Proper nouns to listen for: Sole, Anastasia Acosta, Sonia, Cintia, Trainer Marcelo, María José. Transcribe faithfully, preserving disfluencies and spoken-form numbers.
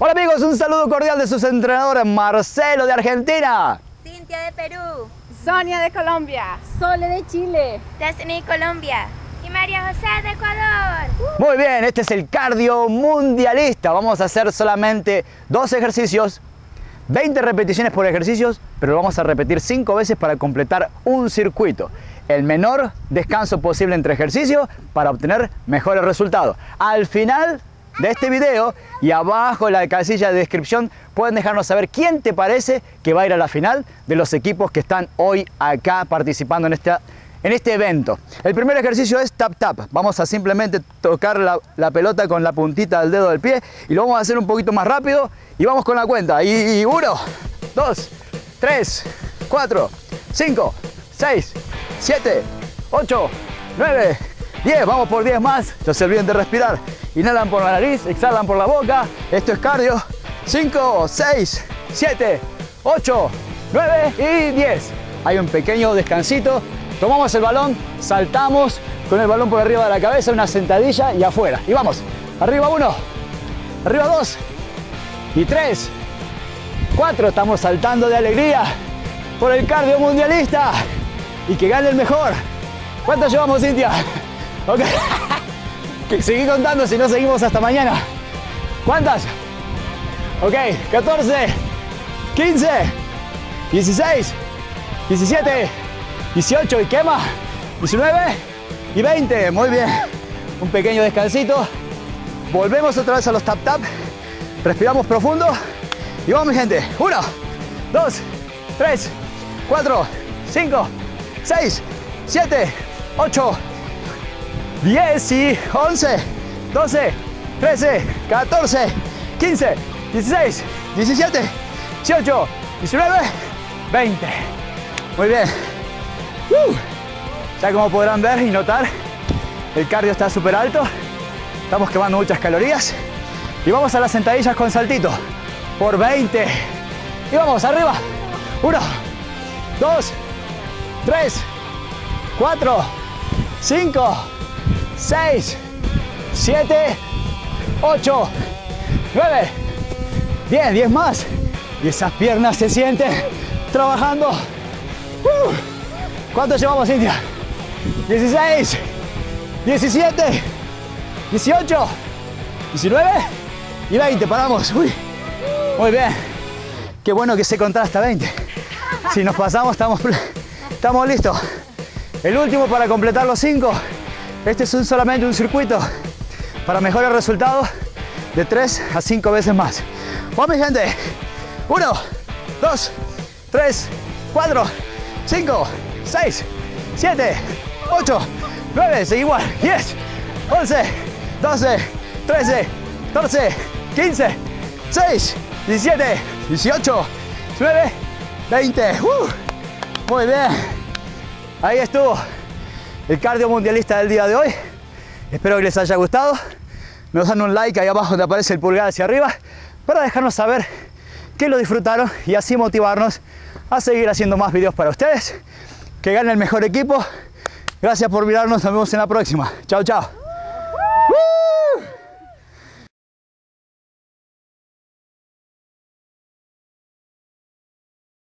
Hola amigos, un saludo cordial de sus entrenadores, Marcelo de Argentina, Cintia de Perú, Sonia de Colombia, Sole de Chile, Tessany de Colombia y María José de Ecuador. Uh. Muy bien, este es el cardio mundialista. Vamos a hacer solamente dos ejercicios, veinte repeticiones por ejercicios, pero lo vamos a repetir cinco veces para completar un circuito. El menor descanso posible entre ejercicios para obtener mejores resultados. Al final de este video y abajo en la casilla de descripción pueden dejarnos saber quién te parece que va a ir a la final de los equipos que están hoy acá participando en esta... en este evento. El primer ejercicio es tap tap. Vamos a simplemente tocar la, la pelota con la puntita del dedo del pie y lo vamos a hacer un poquito más rápido y vamos con la cuenta. Y, y uno, dos, tres, cuatro, cinco, seis, siete, ocho, nueve, diez. Vamos por diez más. No se olviden de respirar. Inhalan por la nariz, exhalan por la boca. Esto es cardio. cinco, seis, siete, ocho, nueve y diez. Hay un pequeño descansito. Tomamos el balón, saltamos con el balón por arriba de la cabeza, una sentadilla y afuera. Y vamos, arriba uno, arriba dos y tres, cuatro. Estamos saltando de alegría por el cardio mundialista y que gane el mejor. ¿Cuánto llevamos, Cintia? Ok, que seguí contando, si no seguimos hasta mañana. ¿Cuántas? Ok, catorce, quince, dieciséis, diecisiete, dieciocho y quema, diecinueve y veinte. Muy bien, un pequeño descansito, volvemos otra vez a los tap tap, respiramos profundo y vamos, gente. uno, dos, tres, cuatro, cinco, seis, siete, ocho, diez y once, doce, trece, catorce, quince, dieciséis, diecisiete, dieciocho, diecinueve, veinte. Muy bien. Uh, ya como podrán ver y notar, el cardio está súper alto, estamos quemando muchas calorías y vamos a las sentadillas con saltito por veinte y vamos arriba, uno, dos, tres, cuatro, cinco, seis, siete, ocho, nueve, diez, diez más y esas piernas se sienten trabajando. uh. ¿Cuánto llevamos, Cintia? dieciséis, diecisiete, dieciocho, diecinueve y veinte. Paramos. Uy. Muy bien. Qué bueno que se contara hasta veinte. Si nos pasamos, estamos, estamos listos. El último para completar los cinco. Este es un, solamente un circuito para mejorar resultados de tres a cinco veces más. Vamos, gente. uno, dos, tres, cuatro, cinco, seis, siete, ocho, nueve, igual, diez, once, doce, trece, catorce, quince, seis, diecisiete, dieciocho, diecinueve, veinte. Uh, muy bien, ahí estuvo el cardio mundialista del día de hoy. Espero que les haya gustado. Nos dan un like ahí abajo donde aparece el pulgar hacia arriba para dejarnos saber que lo disfrutaron y así motivarnos a seguir haciendo más videos para ustedes. Que gane el mejor equipo. Gracias por mirarnos. Nos vemos en la próxima. Chao, chao.